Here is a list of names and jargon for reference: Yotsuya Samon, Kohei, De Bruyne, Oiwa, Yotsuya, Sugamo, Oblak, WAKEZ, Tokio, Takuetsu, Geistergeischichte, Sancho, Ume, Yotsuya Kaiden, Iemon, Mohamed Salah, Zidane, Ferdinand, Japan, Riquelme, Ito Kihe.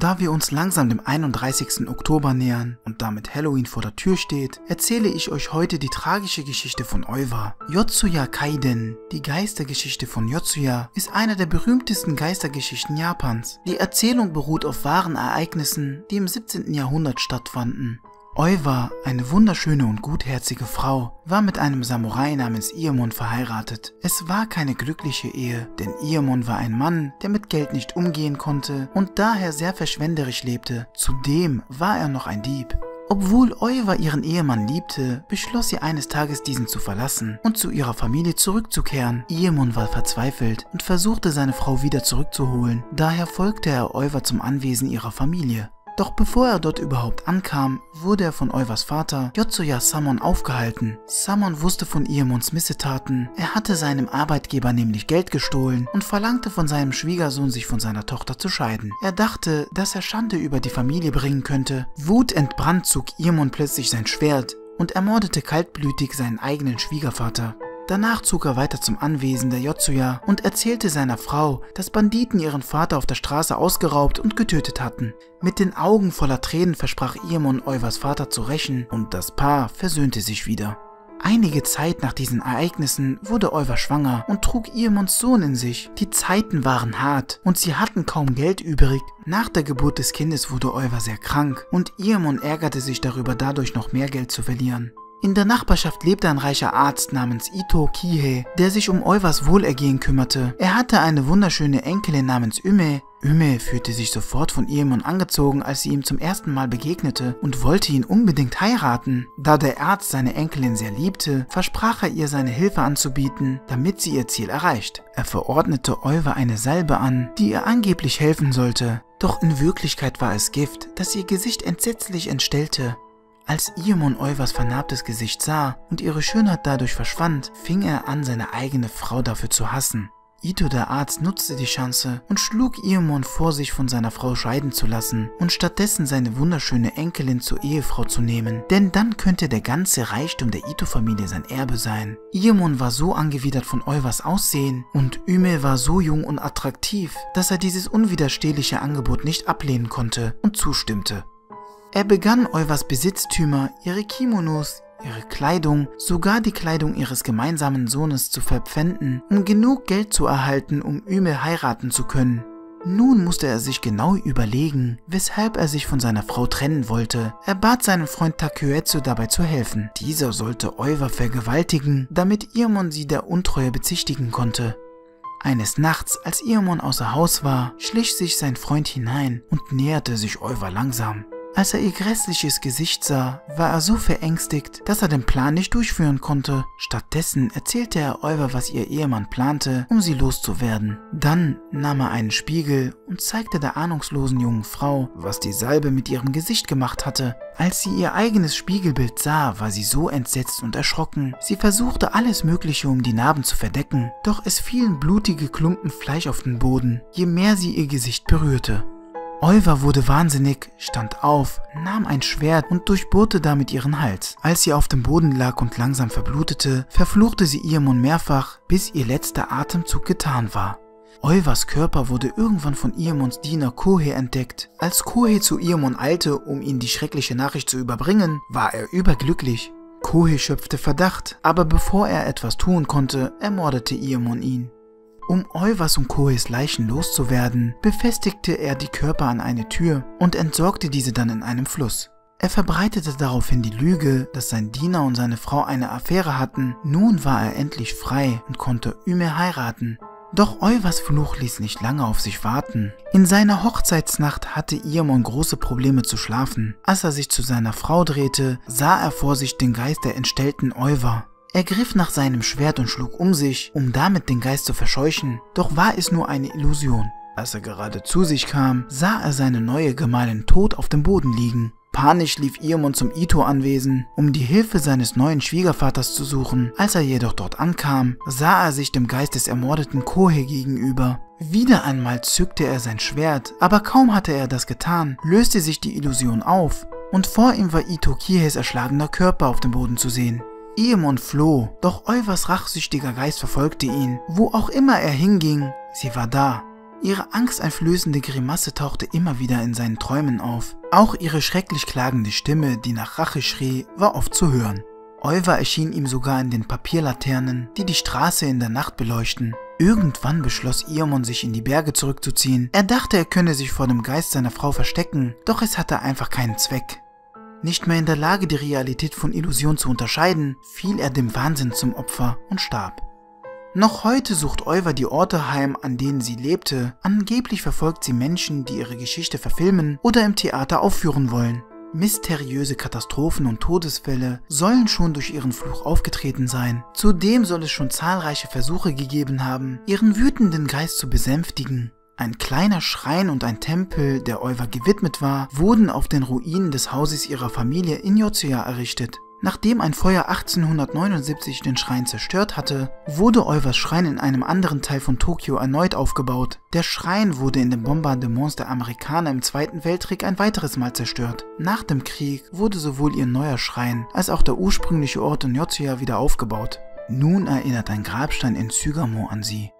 Da wir uns langsam dem 31. Oktober nähern und damit Halloween vor der Tür steht, erzähle ich euch heute die tragische Geschichte von Oiwa, Yotsuya Kaiden. Die Geistergeschichte von Yotsuya ist eine der berühmtesten Geistergeschichten Japans. Die Erzählung beruht auf wahren Ereignissen, die im 17. Jahrhundert stattfanden. Oiwa, eine wunderschöne und gutherzige Frau, war mit einem Samurai namens Iemon verheiratet. Es war keine glückliche Ehe, denn Iemon war ein Mann, der mit Geld nicht umgehen konnte und daher sehr verschwenderisch lebte. Zudem war er noch ein Dieb. Obwohl Oiwa ihren Ehemann liebte, beschloss sie eines Tages, diesen zu verlassen und zu ihrer Familie zurückzukehren. Iemon war verzweifelt und versuchte, seine Frau wieder zurückzuholen. Daher folgte er Oiwa zum Anwesen ihrer Familie. Doch bevor er dort überhaupt ankam, wurde er von Oiwas Vater, Yotsuya Samon, aufgehalten. Samon wusste von Iemons Missetaten, er hatte seinem Arbeitgeber nämlich Geld gestohlen und verlangte von seinem Schwiegersohn, sich von seiner Tochter zu scheiden. Er dachte, dass er Schande über die Familie bringen könnte. Wutentbrannt zog Iemon plötzlich sein Schwert und ermordete kaltblütig seinen eigenen Schwiegervater. Danach zog er weiter zum Anwesen der Yotsuya und erzählte seiner Frau, dass Banditen ihren Vater auf der Straße ausgeraubt und getötet hatten. Mit den Augen voller Tränen versprach Iemon, Oiwas Vater zu rächen, und das Paar versöhnte sich wieder. Einige Zeit nach diesen Ereignissen wurde Oiwa schwanger und trug Iemons Sohn in sich. Die Zeiten waren hart und sie hatten kaum Geld übrig. Nach der Geburt des Kindes wurde Oiwa sehr krank und Iemon ärgerte sich darüber, dadurch noch mehr Geld zu verlieren. In der Nachbarschaft lebte ein reicher Arzt namens Ito Kihe, der sich um Oiwas Wohlergehen kümmerte. Er hatte eine wunderschöne Enkelin namens Ume. Ume fühlte sich sofort von Iemon angezogen, als sie ihm zum ersten Mal begegnete, und wollte ihn unbedingt heiraten. Da der Arzt seine Enkelin sehr liebte, versprach er ihr, seine Hilfe anzubieten, damit sie ihr Ziel erreicht. Er verordnete Oiwa eine Salbe an, die ihr angeblich helfen sollte. Doch in Wirklichkeit war es Gift, das ihr Gesicht entsetzlich entstellte. Als Iemon Oiwas vernarbtes Gesicht sah und ihre Schönheit dadurch verschwand, fing er an, seine eigene Frau dafür zu hassen. Ito, der Arzt, nutzte die Chance und schlug Iemon vor, sich von seiner Frau scheiden zu lassen und stattdessen seine wunderschöne Enkelin zur Ehefrau zu nehmen, denn dann könnte der ganze Reichtum der Ito-Familie sein Erbe sein. Iemon war so angewidert von Oiwas Aussehen und Ume war so jung und attraktiv, dass er dieses unwiderstehliche Angebot nicht ablehnen konnte und zustimmte. Er begann, Oiwas Besitztümer, ihre Kimonos, ihre Kleidung, sogar die Kleidung ihres gemeinsamen Sohnes zu verpfänden, um genug Geld zu erhalten, um Ume heiraten zu können. Nun musste er sich genau überlegen, weshalb er sich von seiner Frau trennen wollte. Er bat seinen Freund Takuetsu, dabei zu helfen. Dieser sollte Oiwa vergewaltigen, damit Iemon sie der Untreue bezichtigen konnte. Eines Nachts, als Iemon außer Haus war, schlich sich sein Freund hinein und näherte sich Oiwa langsam. Als er ihr grässliches Gesicht sah, war er so verängstigt, dass er den Plan nicht durchführen konnte. Stattdessen erzählte er Oiwa, was ihr Ehemann plante, um sie loszuwerden. Dann nahm er einen Spiegel und zeigte der ahnungslosen jungen Frau, was die Salbe mit ihrem Gesicht gemacht hatte. Als sie ihr eigenes Spiegelbild sah, war sie so entsetzt und erschrocken. Sie versuchte alles Mögliche, um die Narben zu verdecken, doch es fielen blutige Klumpen Fleisch auf den Boden, je mehr sie ihr Gesicht berührte. Oiwa wurde wahnsinnig, stand auf, nahm ein Schwert und durchbohrte damit ihren Hals. Als sie auf dem Boden lag und langsam verblutete, verfluchte sie Iemon mehrfach, bis ihr letzter Atemzug getan war. Oiwas Körper wurde irgendwann von Iemons Diener Kohei entdeckt. Als Kohei zu Iemon eilte, um ihm die schreckliche Nachricht zu überbringen, war er überglücklich. Kohei schöpfte Verdacht, aber bevor er etwas tun konnte, ermordete Iemon ihn. Um Oiwas und Koheis Leichen loszuwerden, befestigte er die Körper an eine Tür und entsorgte diese dann in einem Fluss. Er verbreitete daraufhin die Lüge, dass sein Diener und seine Frau eine Affäre hatten. Nun war er endlich frei und konnte Ume heiraten. Doch Oiwas Fluch ließ nicht lange auf sich warten. In seiner Hochzeitsnacht hatte Iemon große Probleme zu schlafen. Als er sich zu seiner Frau drehte, sah er vor sich den Geist der entstellten Oiwa. Er griff nach seinem Schwert und schlug um sich, um damit den Geist zu verscheuchen, doch war es nur eine Illusion. Als er gerade zu sich kam, sah er seine neue Gemahlin tot auf dem Boden liegen. Panisch lief Iemon zum Ito-Anwesen, um die Hilfe seines neuen Schwiegervaters zu suchen. Als er jedoch dort ankam, sah er sich dem Geist des ermordeten Kohei gegenüber. Wieder einmal zückte er sein Schwert, aber kaum hatte er das getan, löste sich die Illusion auf und vor ihm war Ito Kihes erschlagener Körper auf dem Boden zu sehen. Iemon floh, doch Oiwas rachsüchtiger Geist verfolgte ihn. Wo auch immer er hinging, sie war da. Ihre angsteinflößende Grimasse tauchte immer wieder in seinen Träumen auf. Auch ihre schrecklich klagende Stimme, die nach Rache schrie, war oft zu hören. Oiwa erschien ihm sogar in den Papierlaternen, die die Straße in der Nacht beleuchten. Irgendwann beschloss Iemon, sich in die Berge zurückzuziehen. Er dachte, er könne sich vor dem Geist seiner Frau verstecken, doch es hatte einfach keinen Zweck. Nicht mehr in der Lage, die Realität von Illusion zu unterscheiden, fiel er dem Wahnsinn zum Opfer und starb. Noch heute sucht Oiwa die Orte heim, an denen sie lebte. Angeblich verfolgt sie Menschen, die ihre Geschichte verfilmen oder im Theater aufführen wollen. Mysteriöse Katastrophen und Todesfälle sollen schon durch ihren Fluch aufgetreten sein. Zudem soll es schon zahlreiche Versuche gegeben haben, ihren wütenden Geist zu besänftigen. Ein kleiner Schrein und ein Tempel, der Oiwa gewidmet war, wurden auf den Ruinen des Hauses ihrer Familie in Yotsuya errichtet. Nachdem ein Feuer 1879 den Schrein zerstört hatte, wurde Oiwas Schrein in einem anderen Teil von Tokio erneut aufgebaut. Der Schrein wurde in den Bombardements der Amerikaner im Zweiten Weltkrieg ein weiteres Mal zerstört. Nach dem Krieg wurde sowohl ihr neuer Schrein als auch der ursprüngliche Ort in Yotsuya wieder aufgebaut. Nun erinnert ein Grabstein in Sugamo an sie.